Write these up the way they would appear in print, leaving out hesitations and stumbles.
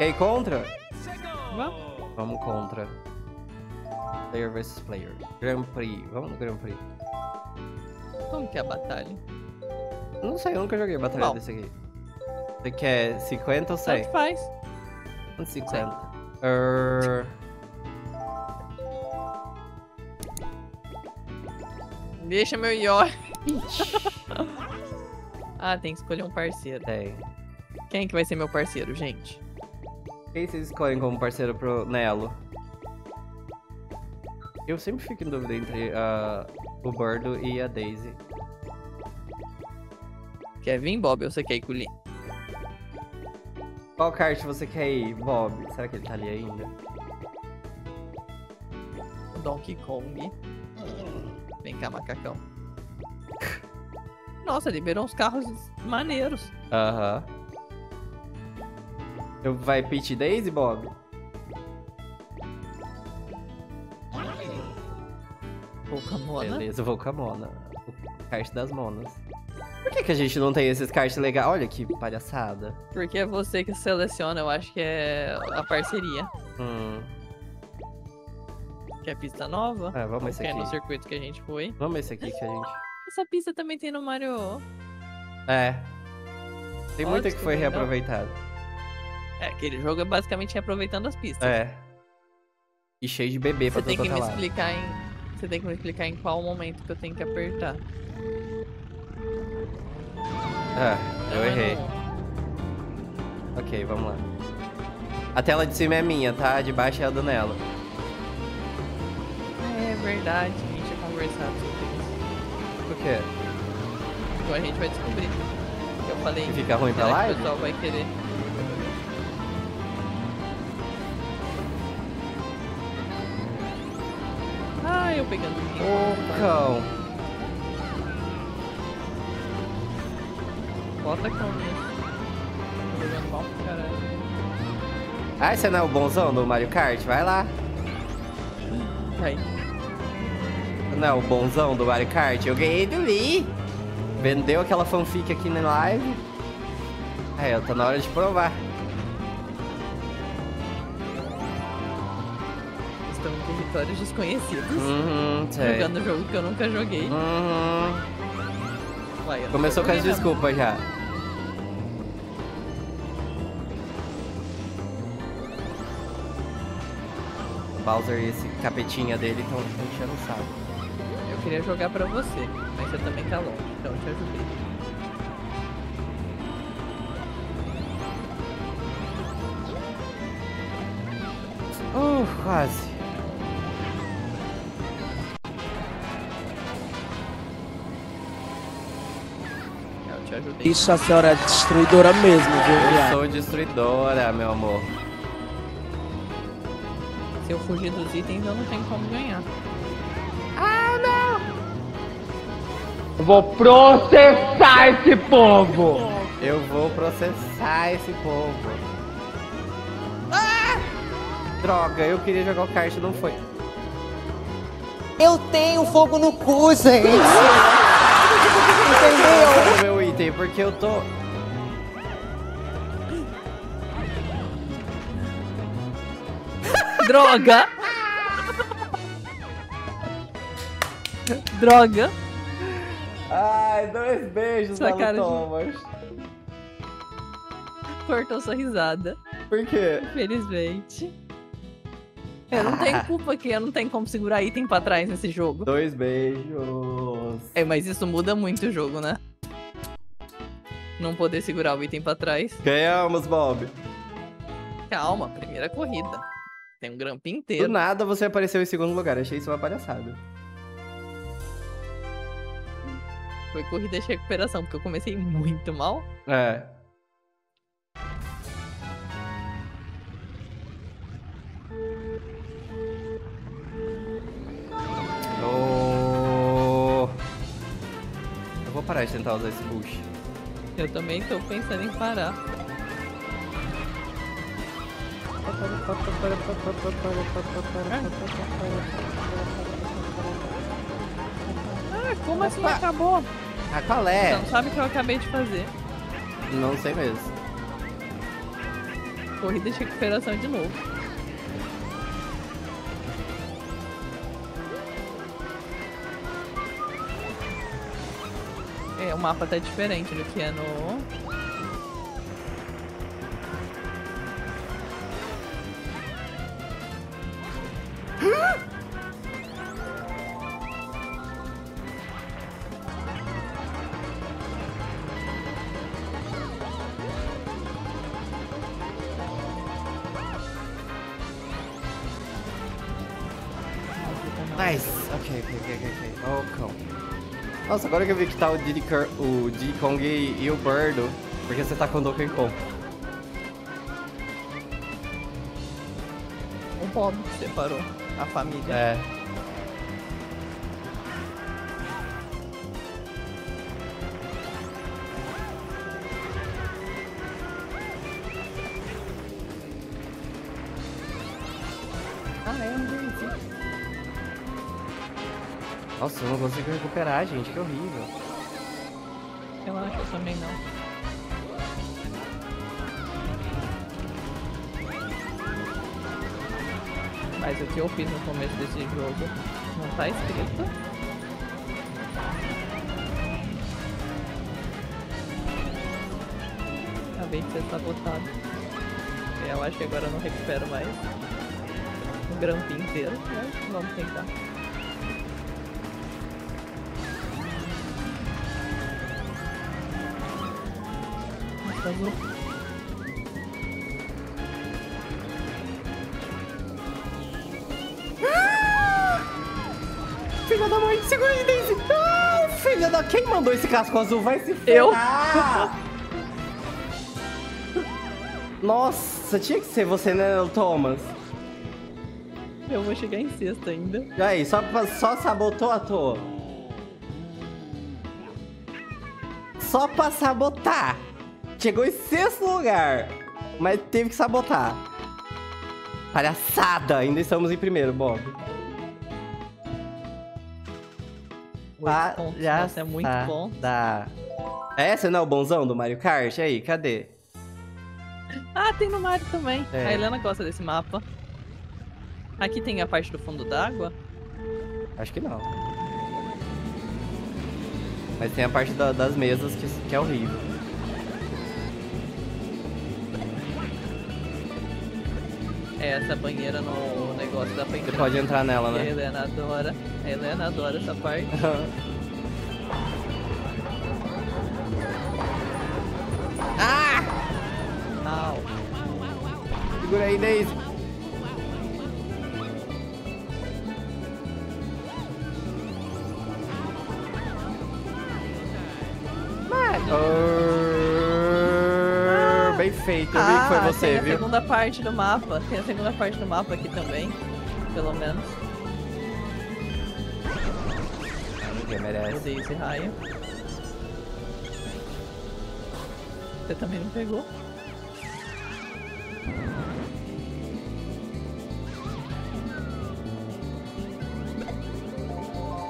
Quer ir contra? Vamos. Vamos contra. Player vs player. Grand Prix. Vamos no Grand Prix. Como que é a batalha? Não sei, eu nunca joguei batalha desse aqui. Você quer 50 ou 100? Tanto faz. 50. Deixa meu Yoshi. Ah, tem que escolher um parceiro. Tem. Quem que vai ser meu parceiro, gente? Quem vocês escolhem como parceiro pro Nelo? Eu sempre fico em dúvida entre o Birdo e a Daisy. Quer vir, Bob, ou você quer ir com o Lin? Qual kart você quer ir, Bob? Será que ele tá ali ainda? Donkey Kong. Vem cá, macacão. Nossa, liberou uns carros maneiros. Aham. Então vai Peach e Daisy, Bob? Vou com a Mona. Beleza, vou com a Mona. O kart das Monas. Por que que a gente não tem esses karts legais? Olha que palhaçada. Porque é você que seleciona, eu acho que é a parceria. Quer pista nova? É, vamos esse aqui. No circuito que a gente foi. Vamos esse aqui que a gente... Essa pista também tem no Mario... É. Tem muita que foi reaproveitada. É, aquele jogo é basicamente reaproveitando as pistas. É. E cheio de bebê pra todo lado. Você tem que me explicar em qual momento que eu tenho que apertar. Ah, eu errei. Ok, vamos lá. A tela de cima é minha, tá? A de baixo é a do Nelo. É verdade, a gente ia conversar sobre isso. Por quê? Então a gente vai descobrir. Eu falei que fica ruim pra live? O pessoal vai querer. Ah, eu pegando o cão. Bota cão mesmo. Tô jogando mal pro caralho. Ah, você não é o bonzão do Mario Kart? Vai lá. Vai. Não, o bonzão do Mario Kart, eu ganhei do Lee. Vendeu aquela fanfic aqui na live. Aí, eu tô na hora de provar. Estão em territórios desconhecidos. Jogando um jogo que eu nunca joguei. Vai, começou com as desculpas já. Bowser e esse capetinha dele estão enchendo o saco. Eu queria jogar pra você, mas você também tá longe, então eu te ajudei. Quase. Eu te ajudei. Isso, a senhora é destruidora mesmo, viu? Eu sou destruidora, meu amor. Se eu fugir dos itens, eu não tenho como ganhar. Ah, não! Eu vou processar esse povo! Eu vou processar esse povo. Ah! Droga, eu queria jogar o kart, não foi. Eu tenho fogo no cu, gente! Entendeu? Meu item, porque eu tô... Droga! Droga! Ai, dois beijos, Thomas. Cortou sua risada. Por quê? Infelizmente. Eu não tenho culpa aqui, eu não tenho como segurar item pra trás nesse jogo. Dois beijos. É, mas isso muda muito o jogo, né? Não poder segurar o item pra trás. Ganhamos, Bob. Calma, primeira corrida. Tem um grampo inteiro. Do nada você apareceu em segundo lugar. Achei isso uma palhaçada. Foi corrida de recuperação, porque eu comecei muito mal. É. Eu vou parar de tentar usar esse push. Eu também tô pensando em parar. Ah, como assim acabou? Ah, qual é? Você não sabe o que eu acabei de fazer. Não sei mesmo. corrida de recuperação de novo. É, o mapa tá diferente do que é no... Ok. Oh, calma. Nossa, agora que eu vi que tá o Diddy Kong e o Birdo, porque você tá com o Donkey Kong. Um pobre que separou a família. É. Ah, é um Daisy. Nossa, eu não consigo recuperar, gente, que horrível. Eu acho que eu também não. Mas o que eu fiz no começo desse jogo não tá escrito. Acabei de ser sabotado. Eu acho que agora eu não recupero mais o Grand Prix inteiro, mas vamos tentar. Ah! Filha da mãe, segura aí, Daisy! Ah, filha da... Quem mandou esse casco azul? Vai se ferrar! Eu? Ah! Nossa, tinha que ser você, né, Thomas? Eu vou chegar em sexta ainda. E aí, só sabotou à toa. Só pra sabotar! Chegou em sexto lugar, mas teve que sabotar. Palhaçada, ainda estamos em primeiro, Bob. Palhaçada. É muito bom. É, você não é o bonzão do Mario Kart? E aí, cadê? Ah, tem no Mario também. É. A Helena gosta desse mapa. Aqui tem a parte do fundo d'água? Acho que não. Mas tem a parte das mesas que é horrível. É, essa banheira no negócio dá pra entrar. Você pode entrar nela, né? A Helena adora essa parte. Ah! Au. Segura aí, Daisy. Feito, eu vi que foi você, viu? Tem a segunda parte do mapa aqui também, pelo menos. Ninguém merece. Eu dei esse raio. Você também não pegou?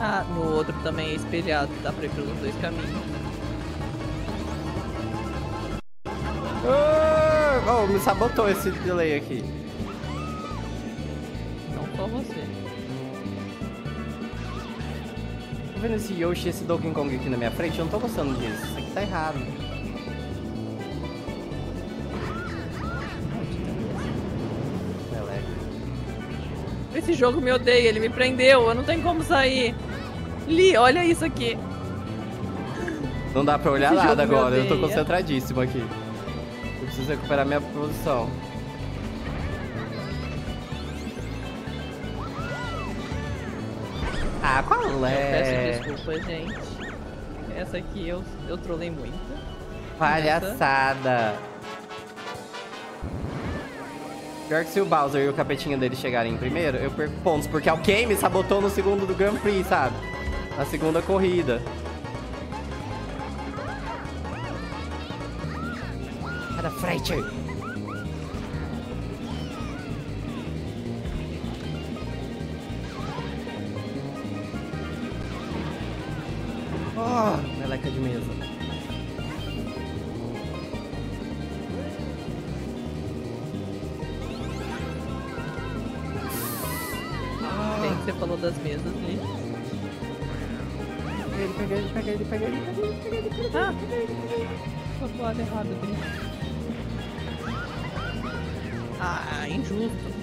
Ah, no outro também é espelhado, dá pra ir pelos dois caminhos. Oh, me sabotou esse delay aqui. Não só você. Tô vendo esse Yoshi e esse Donkey Kong aqui na minha frente? Eu não tô gostando disso. Isso aqui tá errado. Esse jogo me odeia, ele me prendeu. Eu não tenho como sair. Li, olha isso aqui. Não dá pra olhar nada agora, eu tô concentradíssimo aqui. Eu preciso recuperar minha posição. Ah, qual é? Eu peço desculpa, gente. Essa aqui eu trolei muito. Palhaçada. Pior que se o Bowser e o capetinho dele chegarem em primeiro, eu perco pontos, porque alguém me sabotou no segundo do Grand Prix, sabe? Na segunda corrida. Frente. Oh, meleca de mesa. você falou das mesas ali. Pega ele. Ah! Ficou do lado errado dele. Ah, injusto.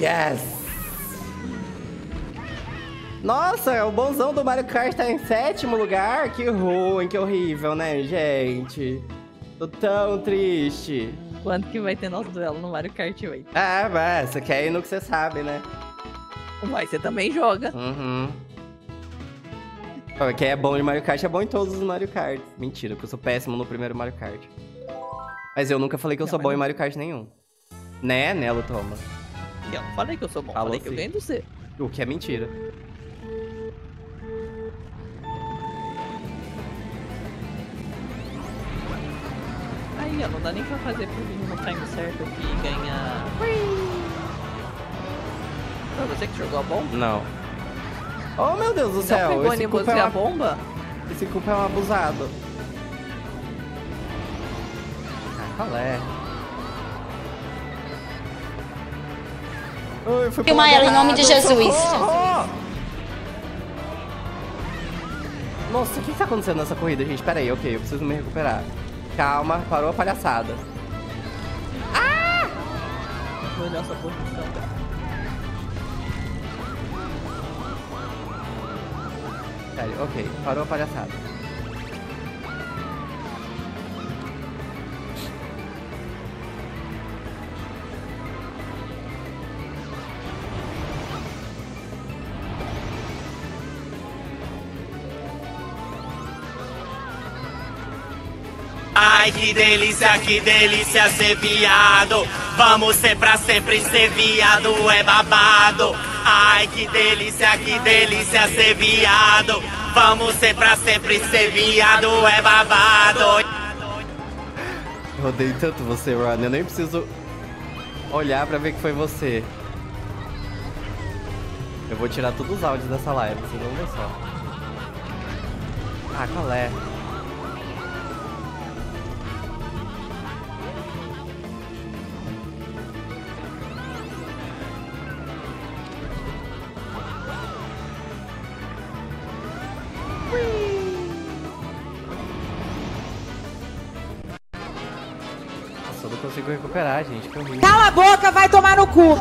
Yes! Nossa, o bonzão do Mario Kart tá em sétimo lugar? Que ruim, que horrível, né, gente? Tô tão triste. Quanto que vai ter nosso duelo no Mario Kart 8? Ah, mas você quer ir no que você sabe, né? Mas você também joga. Uhum. Quem é bom de Mario Kart é bom em todos os Mario Kart. Mentira, porque eu sou péssimo no primeiro Mario Kart. Mas eu nunca falei que eu sou bom em Mario Kart nenhum. Né, Lutoma? Eu não falei que eu sou bom, falei que eu ganho do C. O que é mentira. Aí, ó, não dá nem pra fazer pro menino no time certo aqui e ganhar... Foi você que jogou a bomba? Não. Oh, meu Deus do céu! Não pegou nem você a bomba? Esse culpa é um abusado. Ah, qual é? Filma ela em nome de Jesus. Nossa, o que está acontecendo nessa corrida, gente? Pera aí, ok, eu preciso me recuperar. Calma, parou a palhaçada. Ah! Vou olhar essa posição. Sério, ok, parou a palhaçada. Ai, que delícia ser viado. Vamos ser pra sempre, ser viado é babado. Ai, que delícia ser viado. Vamos ser pra sempre, ser viado é babado. Eu odeio tanto você, Ron. Eu nem preciso olhar pra ver que foi você. Eu vou tirar todos os áudios dessa live, vocês vão ver só. Ah, qual é? Consigo recuperar, gente. Cala a boca, vai tomar no cu!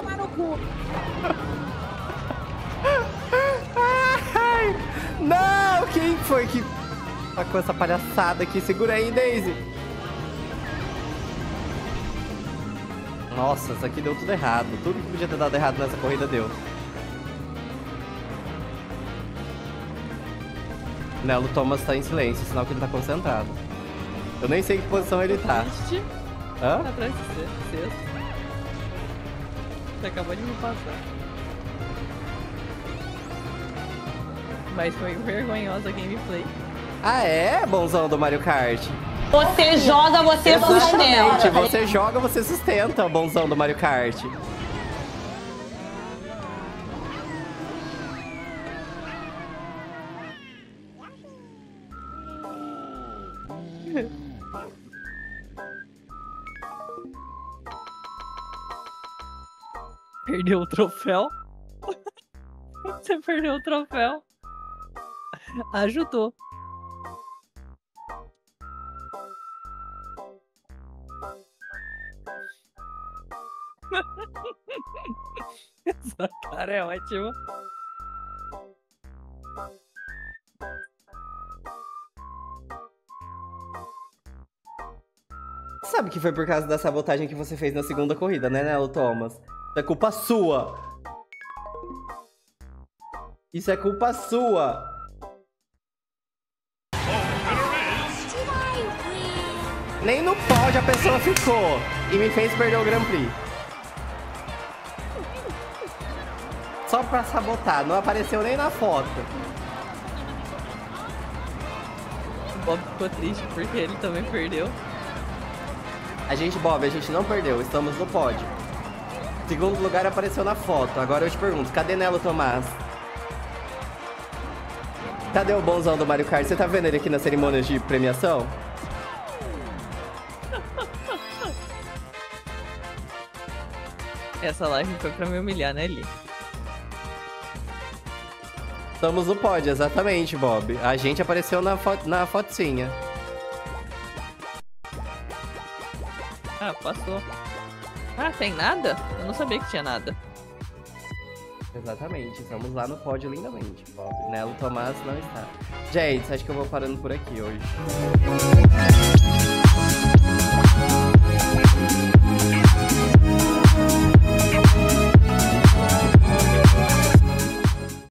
Ai, não! Quem foi que tacou essa palhaçada aqui? Segura aí, Daisy! Nossa, isso aqui deu tudo errado. Tudo que podia ter dado errado nessa corrida deu. Nelo Thomas tá em silêncio, sinal que ele tá concentrado. Eu nem sei que posição ele tá. Hã? Tá atrás de você, sexto. Você acabou de me passar. Mas foi vergonhosa a gameplay. Ah é, bonzão do Mario Kart? Você joga, você sustenta. Você joga, você sustenta, bonzão do Mario Kart. Perdeu o troféu? Você perdeu o troféu? Ajudou. Essa cara é ótima. Sabe que foi por causa da sabotagem que você fez na segunda corrida, né, Nelo Thomas? Isso é culpa sua. Isso é culpa sua. Nem no pódio a pessoa ficou e me fez perder o Grand Prix. Só pra sabotar, não apareceu nem na foto. O Bob ficou triste porque ele também perdeu. Bob, a gente não perdeu, estamos no pódio. Segundo lugar apareceu na foto. Agora eu te pergunto, cadê Nelo Thomas? Cadê o bonzão do Mario Kart? Você tá vendo ele aqui nas cerimônias de premiação? Essa live foi pra me humilhar, né, Li? Estamos no pod, exatamente, Bob. A gente apareceu na fotinha. Ah, passou. Ah, tem nada? Eu não sabia que tinha nada. Exatamente, estamos lá no pódio lindamente, Bob. Nelo Tomás não está. Gente, acho que eu vou parando por aqui hoje.